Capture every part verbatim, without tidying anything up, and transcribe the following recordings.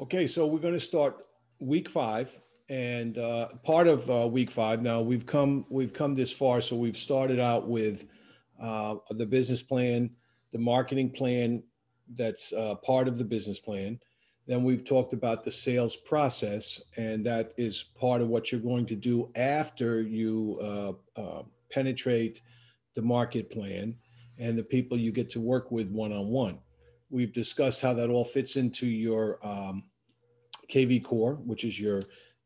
Okay, so we're going to start week five, and uh, part of uh, week five. Now we've come we've come this far, so we've started out with uh, the business plan, the marketing plan that's uh, part of the business plan. Then we've talked about the sales process, and that is part of what you're going to do after you uh, uh, penetrate the market plan and the people you get to work with one-on-one. We've discussed how that all fits into your um, K V Core, which is your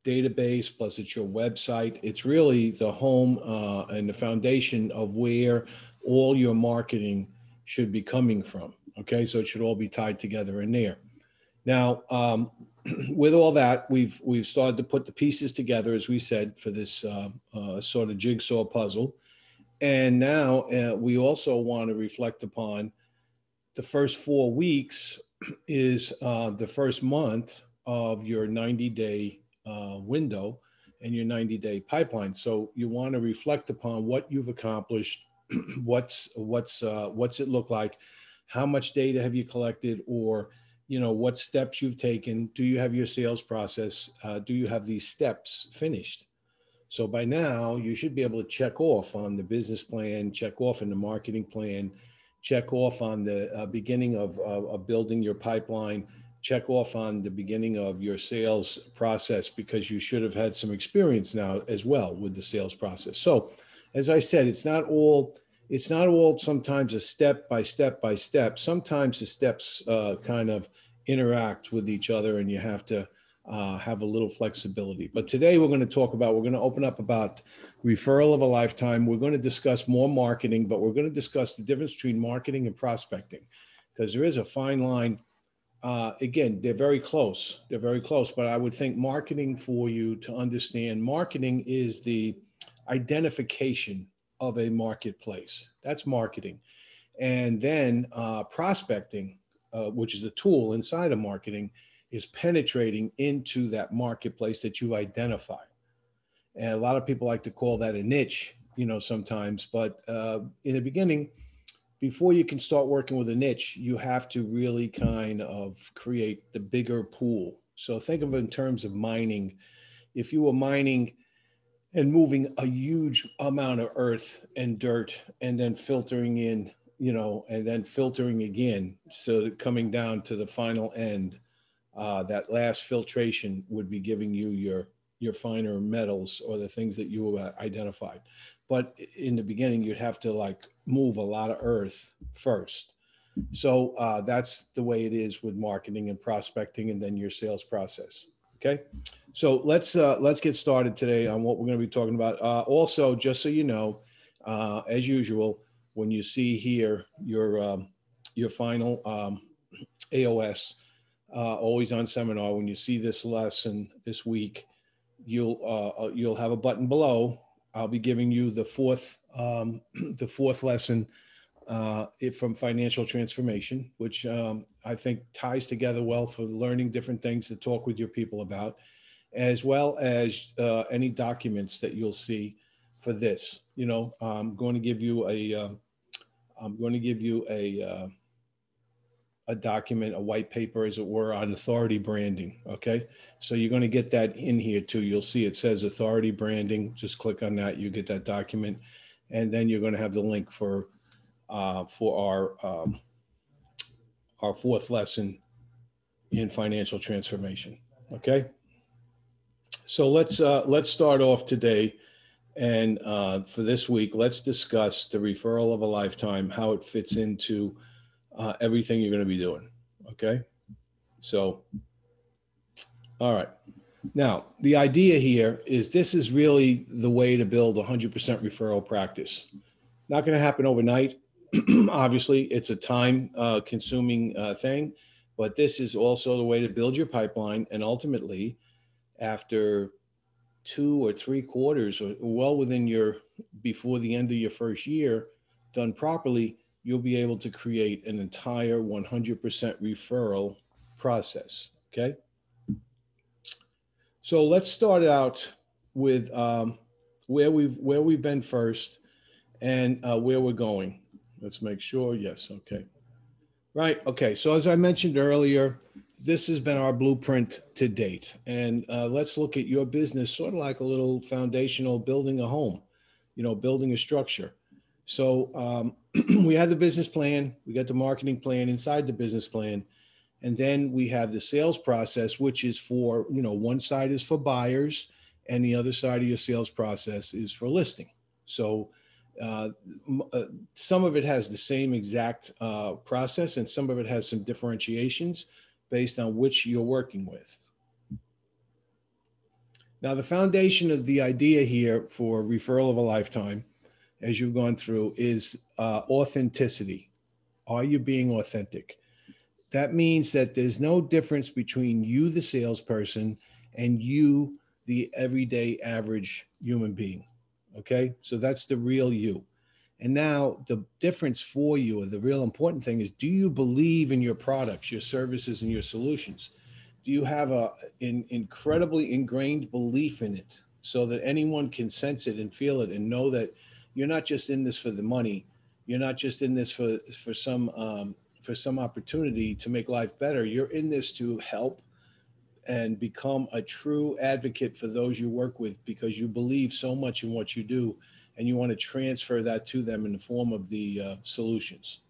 database, plus it's your website. It's really the home uh, and the foundation of where all your marketing should be coming from, okay? So it should all be tied together in there. Now, um, with all that, we've, we've started to put the pieces together, as we said, for this uh, uh, sort of jigsaw puzzle. And now uh, we also want to reflect upon the first four weeks is uh, the first month of your ninety-day uh, window and your ninety-day pipeline. So you want to reflect upon what you've accomplished, what's what's uh, what's it look like, how much data have you collected, or you know what steps you've taken. Do you have your sales process? Uh, do you have these steps finished? So by now you should be able to check off on the business plan, check off in the marketing plan, check off on the uh, beginning of, of, of building your pipeline, check off on the beginning of your sales process, because you should have had some experience now as well with the sales process. So as I said, it's not all, it's not all sometimes a step by step by step. Sometimes the steps uh, kind of interact with each other, and you have to Uh, have a little flexibility. But today we're going to talk about, we're going to open up about referral of a lifetime. We're going to discuss more marketing, but we're going to discuss the difference between marketing and prospecting, because there is a fine line. Uh, again, they're very close. They're very close, but I would think marketing, for you to understand, marketing is the identification of a marketplace. That's marketing. And then uh, prospecting, uh, which is the tool inside of marketing, is penetrating into that marketplace that you identify. And a lot of people like to call that a niche, you know, sometimes, but uh, in the beginning, before you can start working with a niche, you have to really kind of create the bigger pool. So think of it in terms of mining. If you were mining and moving a huge amount of earth and dirt, and then filtering in, you know, and then filtering again, so coming down to the final end, Uh, that last filtration would be giving you your, your finer metals, or the things that you uh, identified. But in the beginning, you'd have to like move a lot of earth first. So uh, that's the way it is with marketing and prospecting, and then your sales process. Okay, so let's uh, let's get started today on what we're going to be talking about. Uh, also, just so you know, uh, as usual, when you see here your um, your final um, A O S. Uh, always on seminar, when you see this lesson this week, you'll uh, you'll have a button below. I'll be giving you the fourth um, the fourth lesson uh, it from Financial Transformation, which um, I think ties together well for learning different things to talk with your people about, as well as uh, any documents that you'll see for this. You know, I'm going to give you a uh, I'm going to give you a uh, a document, a white paper, as it were, on authority branding. Okay, so you're going to get that in here too. You'll see it says authority branding. Just click on that. You get that document, and then you're going to have the link for uh, for our um, our fourth lesson in Financial Transformation. Okay, so let's uh, let's start off today, and uh, for this week, let's discuss the referral of a lifetime, how it fits into Uh, everything you're going to be doing. Okay. So, all right. Now, the idea here is this is really the way to build one hundred percent referral practice. Not going to happen overnight. Obviously, it's a time uh, consuming uh, thing, but this is also the way to build your pipeline. And ultimately, after two or three quarters, or well within your, before the end of your first year, done properly, you'll be able to create an entire one hundred percent referral process, okay? So let's start out with um, where, we've, where we've been first, and uh, where we're going. Let's make sure, yes, okay. Right, okay, so as I mentioned earlier, this has been our blueprint to date. And uh, let's look at your business sort of like a little foundational building a home, you know, building a structure. So um, we had the business plan, we got the marketing plan inside the business plan, and then we have the sales process, which is for, you know, one side is for buyers and the other side of your sales process is for listing. So uh, some of it has the same exact uh, process and some of it has some differentiations based on which you're working with. Now, the foundation of the idea here for Referral of a Lifetime, as you've gone through, is uh, authenticity. Are you being authentic? That means that there's no difference between you, the salesperson, and you, the everyday average human being, okay? So that's the real you. And now the difference for you, or the real important thing, is do you believe in your products, your services, and your solutions? Do you have a, an incredibly ingrained belief in it so that anyone can sense it and feel it and know that you're not just in this for the money. You're not just in this for, for, some, um, for some opportunity to make life better. You're in this to help and become a true advocate for those you work with because you believe so much in what you do and you want to transfer that to them in the form of the uh, solutions.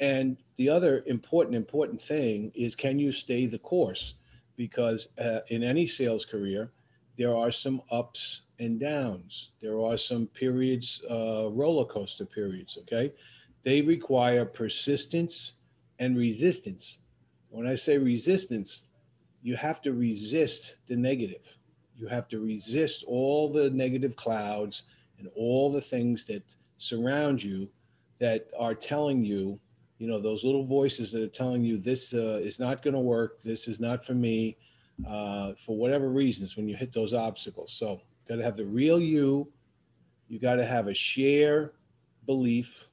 And the other important, important thing is, can you stay the course? Because uh, in any sales career, there are some ups and downs. There are some periods, uh, roller coaster periods, okay? They require persistence and resistance. When I say resistance, you have to resist the negative. You have to resist all the negative clouds and all the things that surround you that are telling you, you know, those little voices that are telling you this uh, is not going to work, this is not for me, uh, for whatever reasons when you hit those obstacles. So got to have the real you, you got to have a share belief,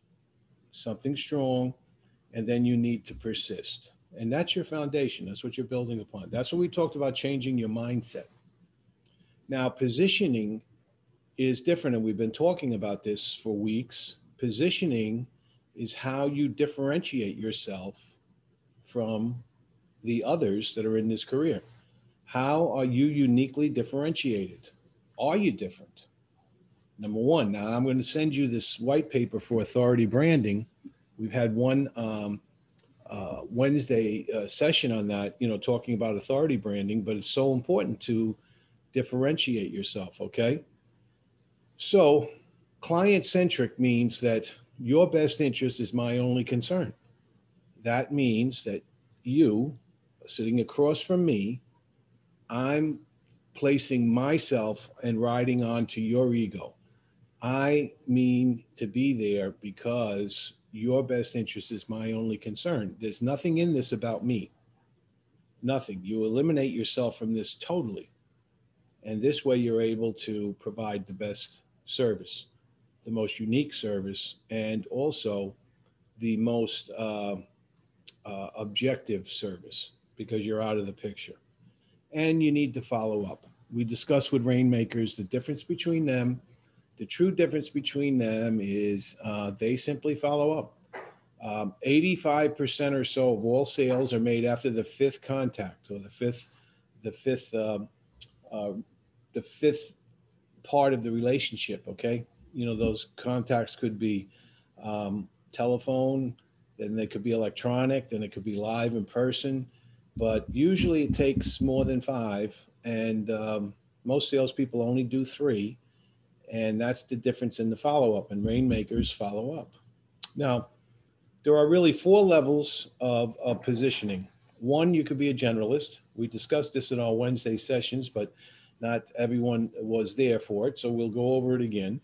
something strong, and then you need to persist. And that's your foundation. That's what you're building upon. That's what we talked about, changing your mindset. Now, positioning is different, and we've been talking about this for weeks. Positioning is how you differentiate yourself from the others that are in this career. How are you uniquely differentiated? Are you different? Number one, now I'm going to send you this white paper for authority branding. We've had one um, uh, Wednesday uh, session on that, you know, talking about authority branding, but it's so important to differentiate yourself, okay? So client-centric means that your best interest is my only concern. That means that you, sitting across from me, I'm placing myself and riding onto your ego. I mean to be there because your best interest is my only concern. There's nothing in this about me. Nothing. You eliminate yourself from this totally. And this way you're able to provide the best service, the most unique service, and also the most uh, uh, objective service because you're out of the picture. And you need to follow up. We discussed with Rainmakers the difference between them. The true difference between them is uh, they simply follow up. Um, eighty-five percent or so of all sales are made after the fifth contact, or the fifth, the fifth, uh, uh, the fifth part of the relationship. Okay, you know, those contacts could be um, telephone, then they could be electronic, then it could be live in person. But usually it takes more than five, and um, most salespeople only do three, and that's the difference in the follow-up, and Rainmakers follow up. Now, there are really four levels of, of positioning. One, you could be a generalist. We discussed this in our Wednesday sessions, but not everyone was there for it, so we'll go over it again.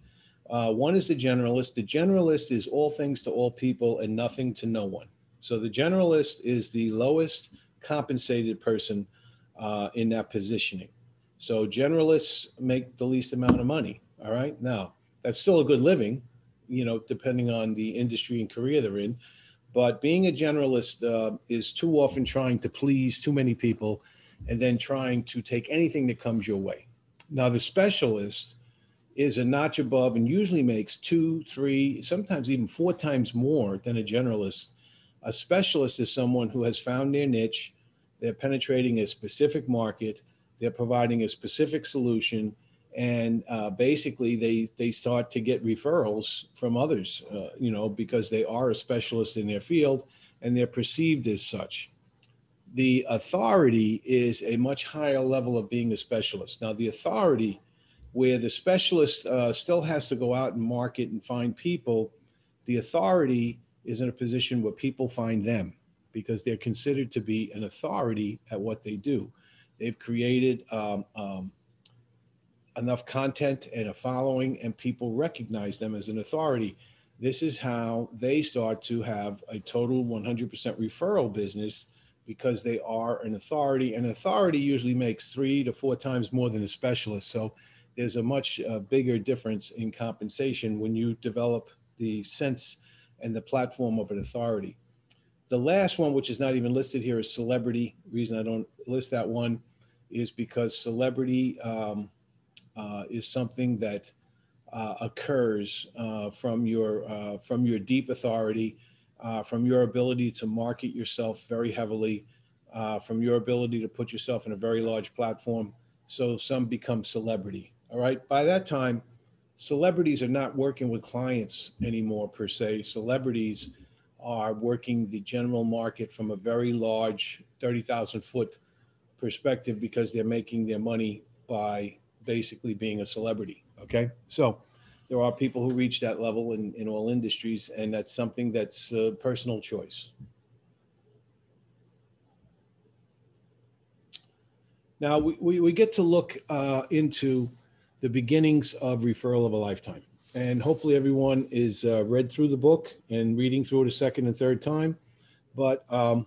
Uh, one is the generalist. The generalist is all things to all people and nothing to no one. So the generalist is the lowest compensated person uh, in that positioning. So generalists make the least amount of money, all right? Now, that's still a good living, you know, depending on the industry and career they're in, but being a generalist uh, is too often trying to please too many people and then trying to take anything that comes your way. Now, the specialist is a notch above and usually makes two, three, sometimes even four times more than a generalist. A specialist is someone who has found their niche. They're penetrating a specific market. They're providing a specific solution. And uh, basically, they, they start to get referrals from others, uh, you know, because they are a specialist in their field and they're perceived as such. The authority is a much higher level of being a specialist. Now, the authority, where the specialist uh, still has to go out and market and find people, the authority is in a position where people find them because they're considered to be an authority at what they do. They've created um, um, enough content and a following, and people recognize them as an authority. This is how they start to have a total one hundred percent referral business, because they are an authority. And authority usually makes three to four times more than a specialist. So there's a much uh, bigger difference in compensation when you develop the sense and the platform of an authority. The last one, which is not even listed here, is celebrity. The reason I don't list that one is because celebrity um, uh, is something that uh, occurs uh, from your uh, from your deep authority, uh, from your ability to market yourself very heavily, uh, from your ability to put yourself in a very large platform. So some become celebrity. All right. By that time, celebrities are not working with clients anymore, per se. Celebrities are working the general market from a very large thirty thousand foot perspective, because they're making their money by basically being a celebrity. Okay. So there are people who reach that level in, in all industries, and that's something that's a personal choice. Now, we, we, we get to look uh, into the beginnings of Referral of a Lifetime. And hopefully everyone is uh, read through the book and reading through it a second and third time. But um,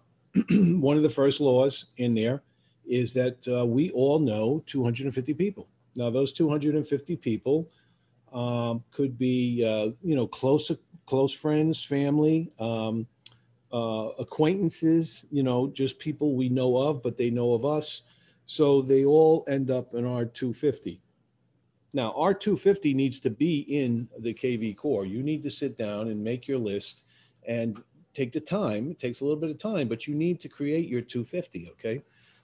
one of the first laws in there is that uh, we all know two hundred fifty people. Now, those two hundred fifty people um, could be, uh, you know, close, close friends, family, um, uh, acquaintances, you know, just people we know of, but they know of us. So they all end up in R two fifty. Now, R two fifty needs to be in the K V Core. You need to sit down and make your list and take the time. It takes a little bit of time, but you need to create your two hundred fifty, okay?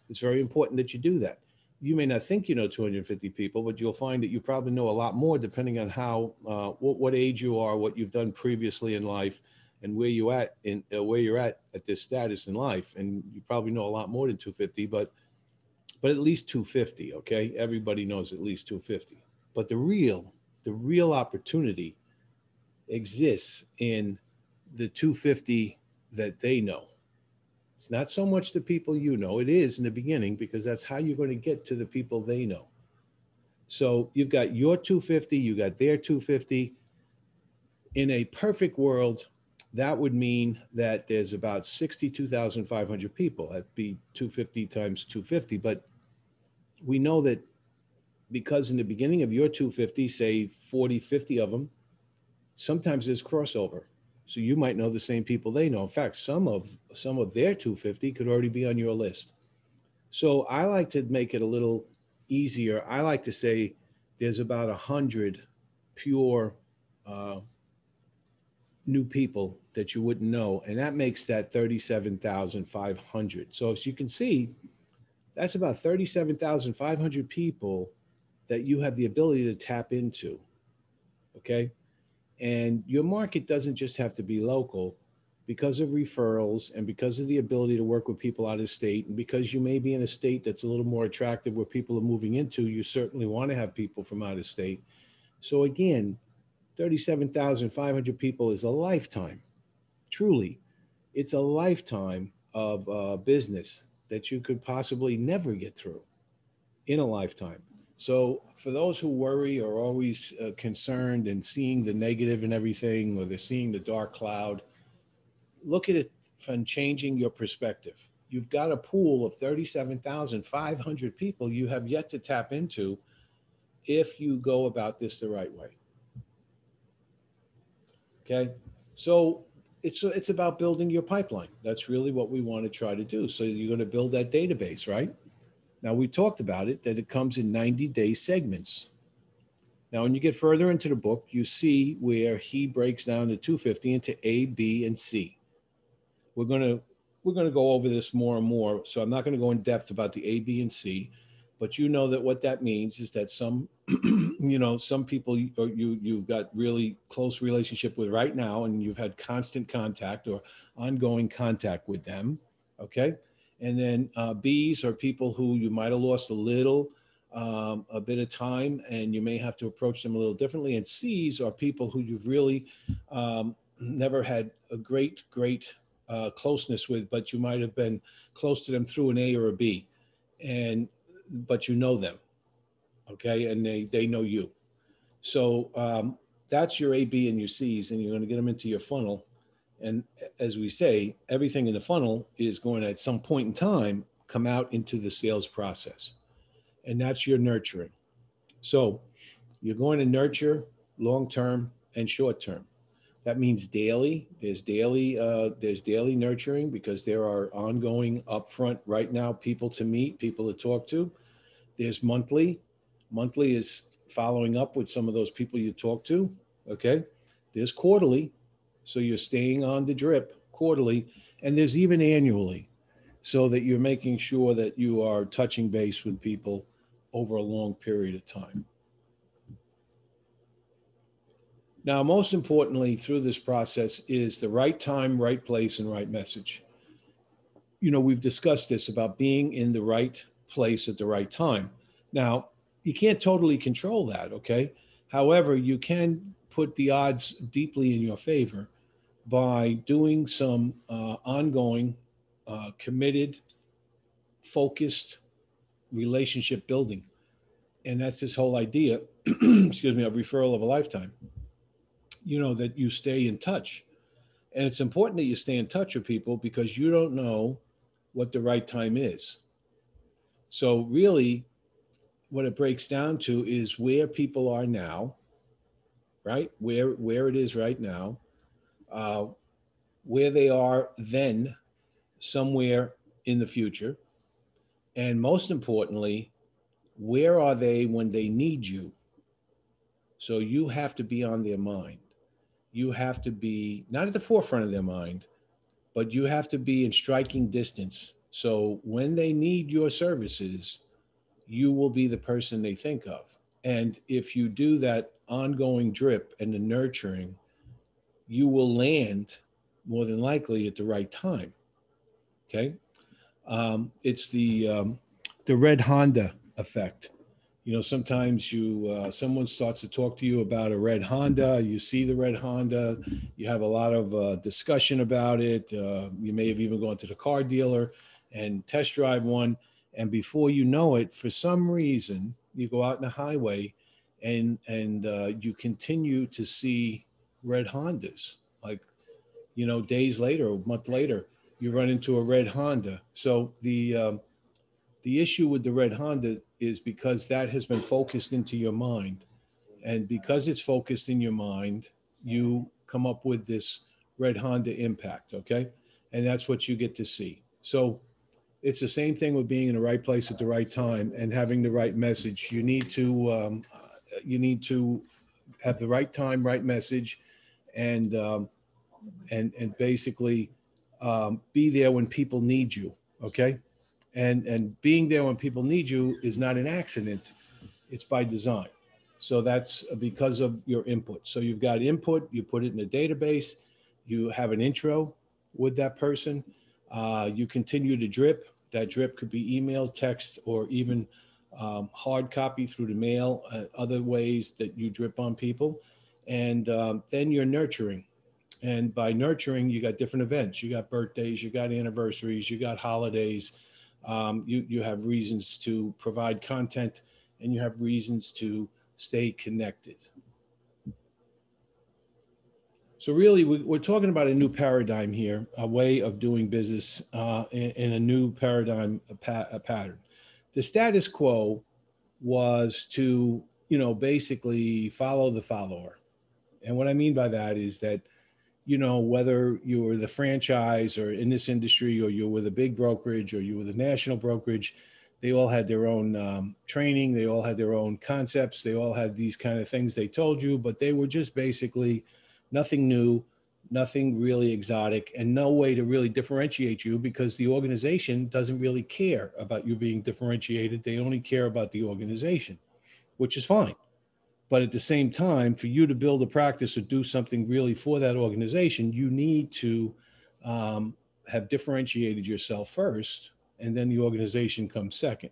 It's very important that you do that. You may not think you know two hundred fifty people, but you'll find that you probably know a lot more, depending on how, uh, what, what age you are, what you've done previously in life, and where you at in uh, where you're at at this status in life. And you probably know a lot more than two hundred fifty, but But at least two hundred fifty, okay? Everybody knows at least two hundred fifty. But the real, the real opportunity exists in the two hundred fifty that they know. It's not so much the people you know. It is in the beginning, because that's how you're going to get to the people they know. So you've got your two hundred fifty, you got their two hundred fifty. In a perfect world, that would mean that there's about sixty-two thousand five hundred people. That'd be two hundred fifty times two hundred fifty. But we know that, because in the beginning of your two hundred fifty, say forty, fifty of them, sometimes there's crossover. So you might know the same people they know. In fact, some of, some of their two hundred fifty could already be on your list. So I like to make it a little easier. I like to say there's about one hundred pure uh, new people that you wouldn't know, and that makes that thirty-seven thousand five hundred. So as you can see, that's about thirty-seven thousand five hundred people that you have the ability to tap into, okay? And your market doesn't just have to be local, because of referrals and because of the ability to work with people out of state, and because you may be in a state that's a little more attractive where people are moving into, you certainly want to have people from out of state. So again, thirty-seven thousand five hundred people is a lifetime. Truly, it's a lifetime of uh, business that you could possibly never get through in a lifetime. So for those who worry or are always uh, concerned and seeing the negative and everything, or they're seeing the dark cloud, look at it from changing your perspective. You've got a pool of thirty-seven thousand five hundred people you have yet to tap into if you go about this the right way. Okay, so it's, it's about building your pipeline. That's really what we want to try to do. So you're going to build that database, right? Now, we talked about it, that it comes in ninety day segments. Now, when you get further into the book, you see where he breaks down the two hundred fifty into A, B, and C. We're going to We're going to go over this more and more. So I'm not going to go in depth about the A, B, and C, but you know that what that means is that some, you know, some people you, you, you've got really close relationship with right now, and you've had constant contact or ongoing contact with them. Okay. And then uh, B's are people who you might've lost a little, um, a bit of time, and you may have to approach them a little differently. And C's are people who you've really um, never had a great, great, Uh, closeness with, but you might have been close to them through an A or a B, and but you know them, okay, and they they know you. So um, that's your A, B, and your C's, and you're going to get them into your funnel. And as we say, everything in the funnel is going to, at some point in time, come out into the sales process, and that's your nurturing. So you're going to nurture long term and short term. That means daily. There's daily, uh, there's daily nurturing, because there are ongoing upfront right now people to meet, people to talk to. There's monthly. Monthly is following up with some of those people you talk to. Okay. There's quarterly. So you're staying on the drip quarterly, and there's even annually, so that you're making sure that you are touching base with people over a long period of time. Now, most importantly, through this process is the right time, right place, and right message. You know, we've discussed this about being in the right place at the right time. Now, you can't totally control that, okay? However, you can put the odds deeply in your favor by doing some uh, ongoing, uh, committed, focused relationship building. And that's this whole idea, excuse me, of referral of a lifetime. You know, that you stay in touch. And it's important that you stay in touch with people, because you don't know what the right time is. So really what it breaks down to is where people are now, right? Where, where it is right now, uh, where they are then, somewhere in the future. And most importantly, where are they when they need you? So you have to be on their mind. You have to be not at the forefront of their mind, but you have to be in striking distance. So when they need your services, you will be the person they think of. And if you do that ongoing drip and the nurturing, you will land more than likely at the right time. Okay. Um, it's the, um, the red Honda effect. You know, sometimes you, uh, someone starts to talk to you about a red Honda, you see the red Honda, you have a lot of uh, discussion about it. Uh, you may have even gone to the car dealer and test drive one. And before you know it, for some reason, you go out in the highway and, and uh, you continue to see red Hondas. Like, you know, days later, a month later, you run into a red Honda. So the, um, the issue with the red Honda is because that has been focused into your mind. And because it's focused in your mind, you come up with this red Honda impact, okay? And that's what you get to see. So it's the same thing with being in the right place at the right time and having the right message. You need to, um, you need to have the right time, right message, and, um, and, and basically um, be there when people need you, okay? And, and being there when people need you is not an accident. It's by design. So that's because of your input. So you've got input, you put it in a database, you have an intro with that person, uh, you continue to drip. That drip could be email, text, or even um, hard copy through the mail, uh, other ways that you drip on people. And um, then you're nurturing. And by nurturing, you got different events. You got birthdays, you got anniversaries, you got holidays. Um, you, you have reasons to provide content, and you have reasons to stay connected. So really, we, we're talking about a new paradigm here, a way of doing business uh, in, in a new paradigm, a, pa a pattern. The status quo was to, you know, basically follow the follower. And what I mean by that is that, you know, whether you were the franchise or in this industry, or you were with a big brokerage, or you were the national brokerage, they all had their own um, training. They all had their own concepts. They all had these kind of things they told you, but they were just basically nothing new, nothing really exotic, and no way to really differentiate you, because the organization doesn't really care about you being differentiated. They only care about the organization, which is fine. But at the same time, for you to build a practice or do something really for that organization, you need to um, have differentiated yourself first, and then the organization comes second.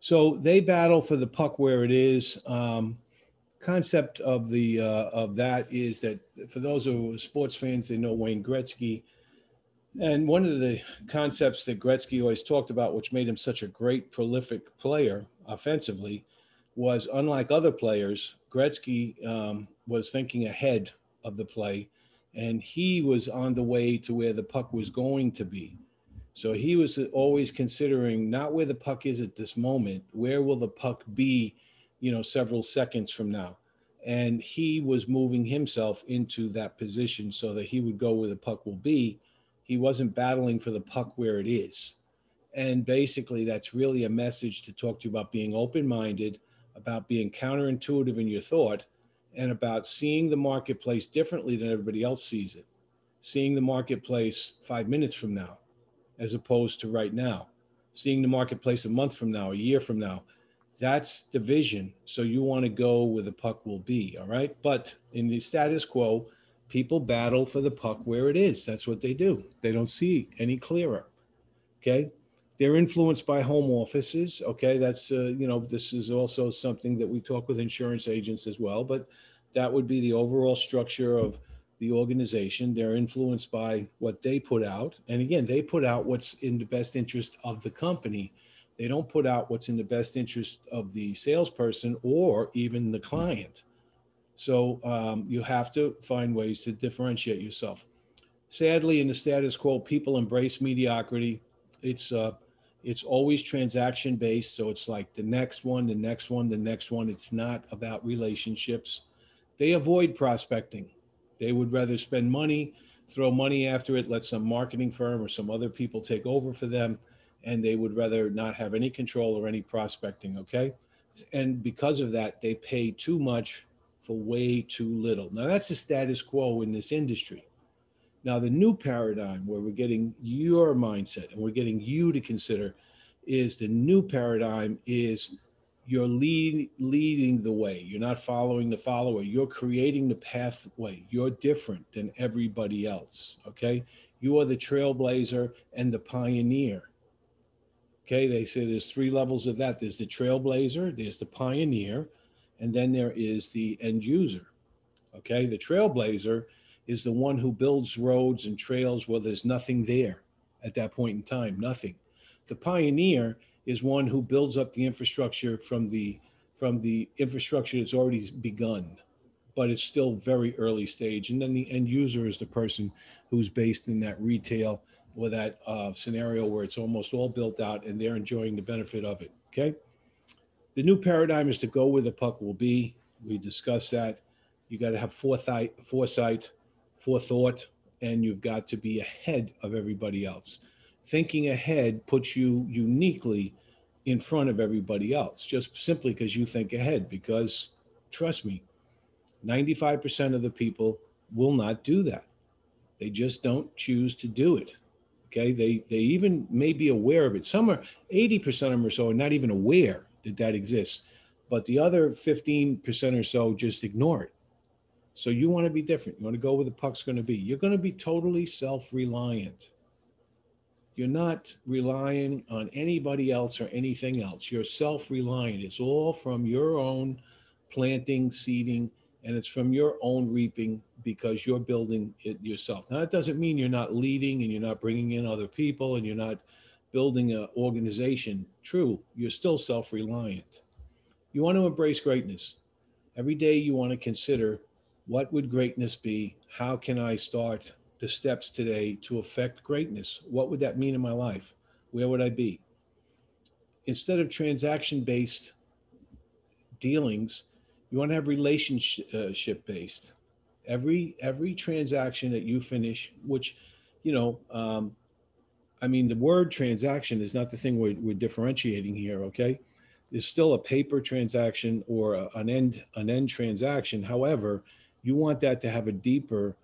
So they battle for the puck where it is. Um, concept of the uh, of that is that for those who are sports fans, they know Wayne Gretzky. And one of the concepts that Gretzky always talked about, which made him such a great prolific player offensively, was unlike other players, Gretzky um, was thinking ahead of the play, and he was on the way to where the puck was going to be. So he was always considering not where the puck is at this moment, where will the puck be, you know, several seconds from now. And he was moving himself into that position so that he would go where the puck will be. He wasn't battling for the puck where it is. And basically that's really a message to talk to you about being open-minded, about being counterintuitive in your thought, and about seeing the marketplace differently than everybody else sees it. Seeing the marketplace five minutes from now, as opposed to right now, seeing the marketplace a month from now, a year from now. That's the vision. So you want to go where the puck will be, all right? But in the status quo, people battle for the puck where it is. That's what they do. They don't see any clearer, okay? They're influenced by home offices, okay? That's, uh, you know, this is also something that we talk with insurance agents as well, but that would be the overall structure of the organization. They're influenced by what they put out. And again, they put out what's in the best interest of the company. They don't put out what's in the best interest of the salesperson or even the client. So um, you have to find ways to differentiate yourself. Sadly, in the status quo, people embrace mediocrity. It's, uh, it's always transaction-based. So it's like the next one, the next one, the next one. It's not about relationships. They avoid prospecting. They would rather spend money, throw money after it, let some marketing firm or some other people take over for them, and they would rather not have any control or any prospecting, okay? And because of that, they pay too much for way too little. Now, that's the status quo in this industry. Now, the new paradigm where we're getting your mindset and we're getting you to consider is the new paradigm is You're lead, leading the way. You're not following the follower. You're creating the pathway. You're different than everybody else, okay? You are the trailblazer and the pioneer, okay? They say there's three levels of that. There's the trailblazer, there's the pioneer, and then there is the end user, okay? The trailblazer is the one who builds roads and trails where there's nothing there at that point in time, nothing. The pioneer is one who builds up the infrastructure from the from the infrastructure that's already begun, but it's still very early stage. And then the end user is the person who's based in that retail or that uh, scenario where it's almost all built out and they're enjoying the benefit of it, okay? The new paradigm is to go where the puck will be. We discussed that. You gotta have foresight, foresight, forethought, and you've got to be ahead of everybody else. Thinking ahead puts you uniquely in front of everybody else, just simply because you think ahead, because trust me, ninety-five percent of the people will not do that. They just don't choose to do it, okay? They they even may be aware of it. Some are, eighty percent of them or so are not even aware that that exists, but the other fifteen percent or so just ignore it. So you wanna be different. You wanna go where the puck's gonna be. You're gonna be totally self-reliant. You're not relying on anybody else or anything else. You're self-reliant. It's all from your own planting, seeding, and it's from your own reaping because you're building it yourself. Now, that doesn't mean you're not leading and you're not bringing in other people and you're not building an organization. True, you're still self-reliant. You want to embrace greatness. Every day you want to consider, what would greatness be? How can I start the steps today to affect greatness? What would that mean in my life? Where would I be? Instead of transaction-based dealings, you want to have relationship-based. Every every transaction that you finish, which, you know, um, I mean, the word transaction is not the thing we're, we're differentiating here, okay? There's still a paper transaction or a, an end an end transaction. However, you want that to have a deeper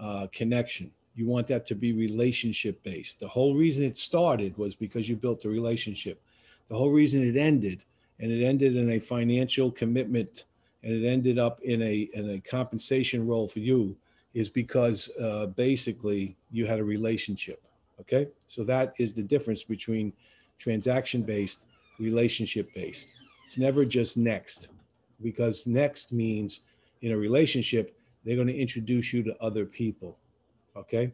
uh, connection. You want that to be relationship based. The whole reason it started was because you built a relationship. The whole reason it ended, and it ended in a financial commitment, and it ended up in a, in a compensation role for you, is because uh, basically you had a relationship. Okay, so that is the difference between transaction-based, relationship-based. It's never just next, because next means in a relationship, they're going to introduce you to other people. Okay,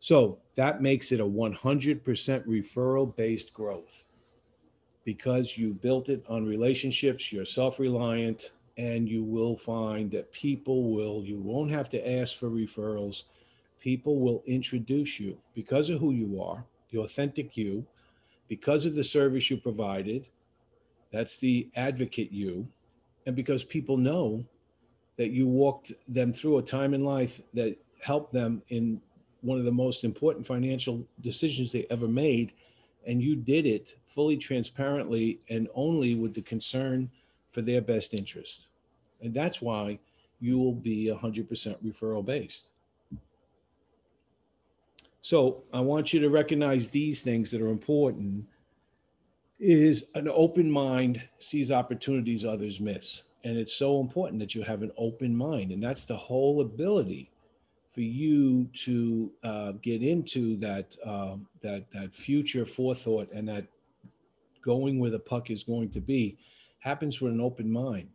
so that makes it a one hundred percent referral-based growth, because you built it on relationships, you're self-reliant, and you will find that people will, you won't have to ask for referrals. People will introduce you because of who you are, the authentic you, because of the service you provided, that's the advocate you, and because people know that you walked them through a time in life that helped them in one of the most important financial decisions they ever made, and you did it fully transparently and only with the concern for their best interest. And that's why you will be one hundred percent referral based. So I want you to recognize these things that are important. Is an open mind sees opportunities others miss. And it's so important that you have an open mind. And that's the whole ability for you to uh, get into that, uh, that, that future forethought, and that going where the puck is going to be happens with an open mind.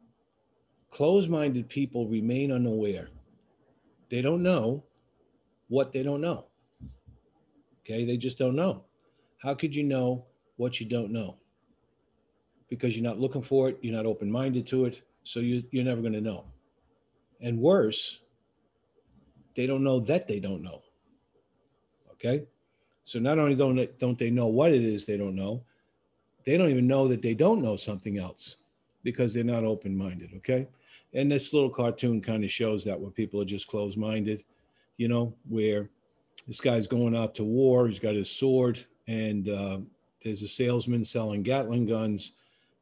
Closed-minded people remain unaware. They don't know what they don't know. Okay, they just don't know. How could you know what you don't know? Because you're not looking for it, you're not open-minded to it, so you, you're never going to know. And worse, they don't know that they don't know. Okay, so not only don't they, don't they know what it is they don't know, they don't even know that they don't know something else, because they're not open-minded. Okay, and this little cartoon kind of shows that, where people are just closed-minded, you know, where this guy's going out to war. He's got his sword, and uh, there's a salesman selling Gatling guns.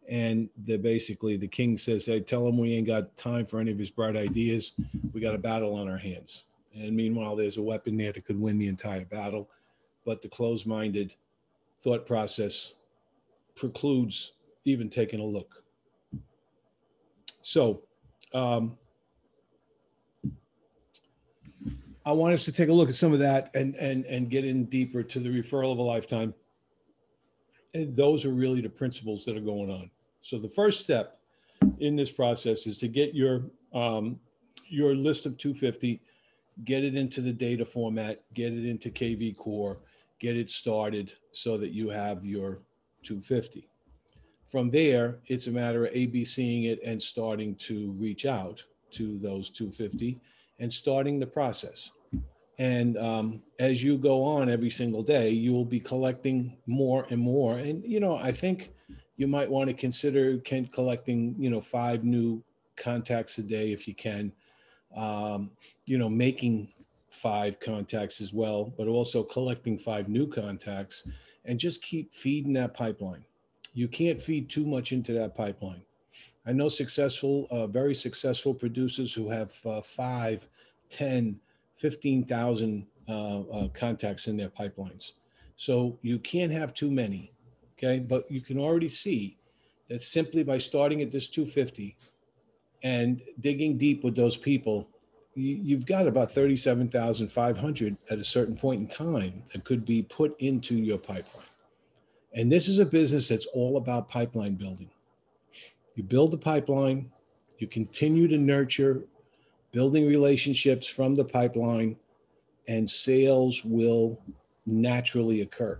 And they're basically, the king says, hey, tell him we ain't got time for any of his bright ideas. We got a battle on our hands. And meanwhile, there's a weapon there that could win the entire battle. But the closed-minded thought process precludes even taking a look. So, um, I want us to take a look at some of that and, and, and get in deeper to the referral of a lifetime. And those are really the principles that are going on. So the first step in this process is to get your, um, your list of two fifty, get it into the data format, get it into K V Core, get it started so that you have your two fifty. From there, it's a matter of A B C'ing it and starting to reach out to those two fifty and starting the process. And um, as you go on every single day, you will be collecting more and more. And, you know, I think you might want to consider can, collecting, you know, five new contacts a day if you can, um, you know, making five contacts as well, but also collecting five new contacts, and just keep feeding that pipeline. You can't feed too much into that pipeline. I know successful, uh, very successful producers who have uh, five, ten, fifteen thousand uh, uh, contacts in their pipelines. So you can't have too many, okay? But you can already see that simply by starting at this two fifty and digging deep with those people, you, you've got about thirty-seven thousand five hundred at a certain point in time that could be put into your pipeline. And this is a business that's all about pipeline building. You build the pipeline, you continue to nurture, building relationships from the pipeline, and sales will naturally occur.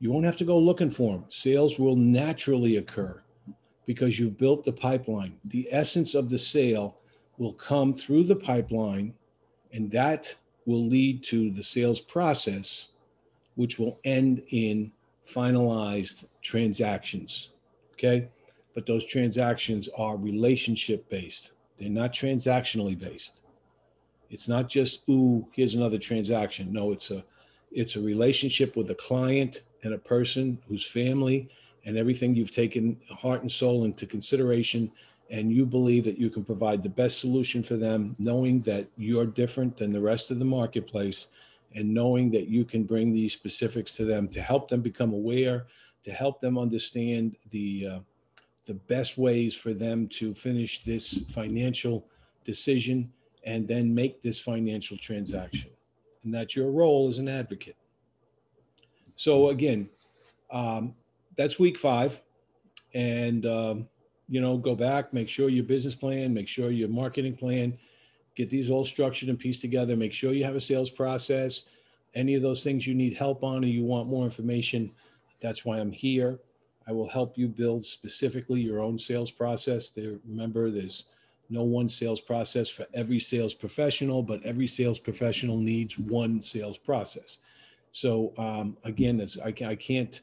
You won't have to go looking for them. Sales will naturally occur because you've built the pipeline. The essence of the sale will come through the pipeline, and that will lead to the sales process, which will end in finalized transactions, okay? But those transactions are relationship based. They're not transactionally based. It's not just, ooh, here's another transaction. No, it's a, it's a relationship with a client and a person whose family and everything you've taken heart and soul into consideration and you believe that you can provide the best solution for them, knowing that you're different than the rest of the marketplace, and knowing that you can bring these specifics to them to help them become aware, to help them understand the, uh, the best ways for them to finish this financial decision and then make this financial transaction. And that's your role as an advocate. So again, um, that's week five. And, um, you know, go back, make sure your business plan, make sure your marketing plan, get these all structured and pieced together. Make sure you have a sales process. Any of those things you need help on or you want more information, that's why I'm here. I will help you build specifically your own sales process. There, remember, there's no one sales process for every sales professional, but every sales professional needs one sales process. So um, again, it's, I, I can't,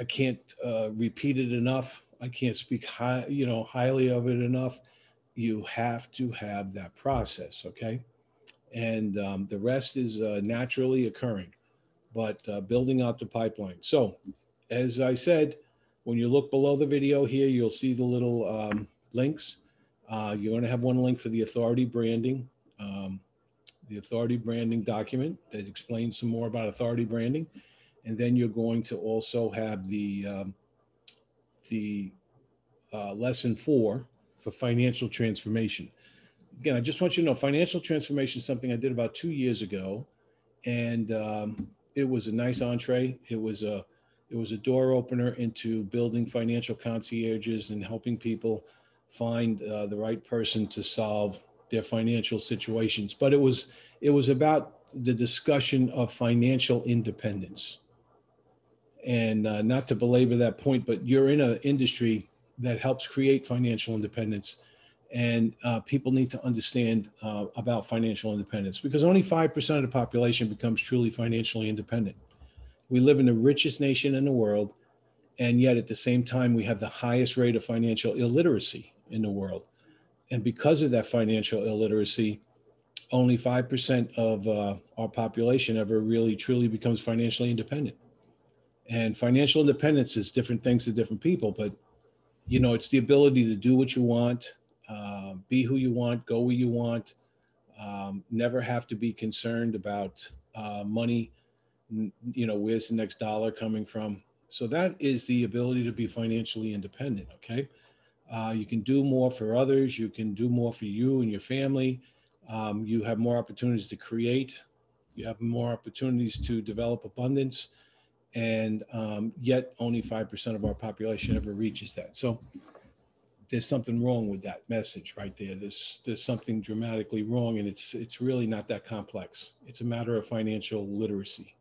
I can't uh, repeat it enough. I can't speak high, you know, highly of it enough. You have to have that process, okay? And um, the rest is uh, naturally occurring, but uh, building out the pipeline. So, as I said, when you look below the video here, you'll see the little um, links. Uh, you're going to have one link for the authority branding, um, the authority branding document that explains some more about authority branding. And then you're going to also have the, um, the uh, lesson four for financial transformation. Again, I just want you to know financial transformation is something I did about two years ago. And um, it was a nice entree. It was a, it was a door opener into building financial concierges and helping people find uh, the right person to solve their financial situations. But it was, it was about the discussion of financial independence. And uh, not to belabor that point, but you're in an industry that helps create financial independence. And uh, people need to understand uh, about financial independence, because only five percent of the population becomes truly financially independent. We live in the richest nation in the world, and yet at the same time, we have the highest rate of financial illiteracy in the world. And because of that financial illiteracy, only five percent of uh, our population ever really truly becomes financially independent. And financial independence is different things to different people, but you know, it's the ability to do what you want, uh, be who you want, go where you want, um, never have to be concerned about uh, money. You know, where's the next dollar coming from? So that is the ability to be financially independent, okay? Uh, you can do more for others. You can do more for you and your family. Um, you have more opportunities to create. You have more opportunities to develop abundance. And um, yet only five percent of our population ever reaches that. So there's something wrong with that message right there. There's, there's something dramatically wrong, and it's, it's really not that complex. It's a matter of financial literacy.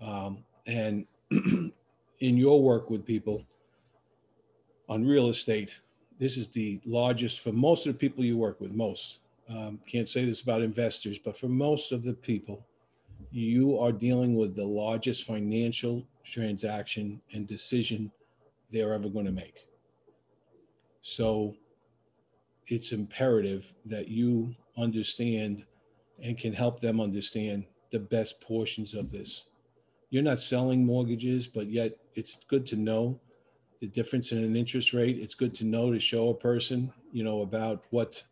Um, and in your work with people on real estate, this is the largest for most of the people you work with, most. Um, can't say this about investors, but for most of the people, you are dealing with the largest financial transaction and decision they're ever going to make. So it's imperative that you understand and can help them understand the best portions of this. You're not selling mortgages, but yet it's good to know the difference in an interest rate. It's good to know to show a person, you know, about what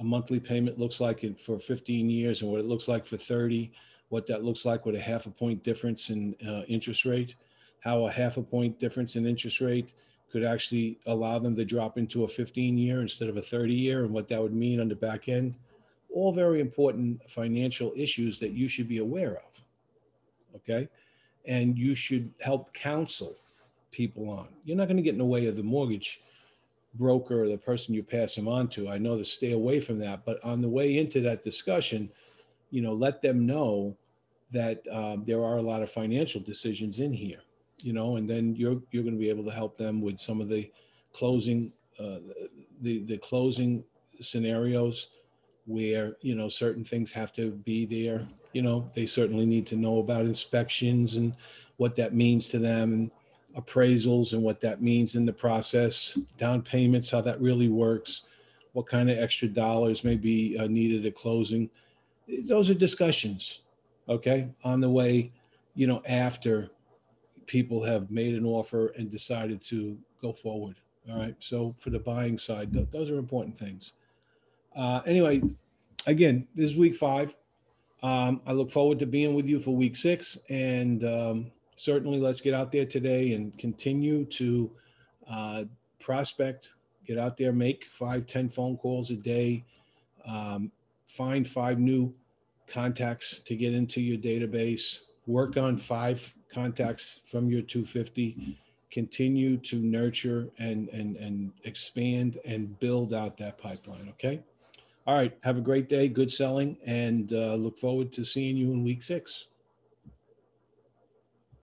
a monthly payment looks like for fifteen years and what it looks like for thirty, what that looks like with a half a point difference in uh, interest rate, how a half a point difference in interest rate could actually allow them to drop into a fifteen year instead of a thirty year, and what that would mean on the back end. All very important financial issues that you should be aware of, okay? And you should help counsel people on. You're not going to get in the way of the mortgage broker or the person you pass them on to. I know to stay away from that, but on the way into that discussion, you know, let them know that um, there are a lot of financial decisions in here, you know, and then you're, you're going to be able to help them with some of the closing, uh, the, the closing scenarios where, you know, certain things have to be there. You know, they certainly need to know about inspections and what that means to them, and appraisals and what that means in the process, down payments, how that really works, what kind of extra dollars may be uh, needed at closing. Those are discussions, okay, on the way, you know, after people have made an offer and decided to go forward, All right. So for the buying side, th those are important things. Uh, anyway, again, this is week five. Um, I look forward to being with you for week six, and um, certainly let's get out there today and continue to uh, prospect, get out there, make five, ten phone calls a day, um, find five new contacts to get into your database, work on five contacts from your two fifty, continue to nurture and, and, and expand and build out that pipeline, okay? All right. Have a great day. Good selling, and uh, look forward to seeing you in week six.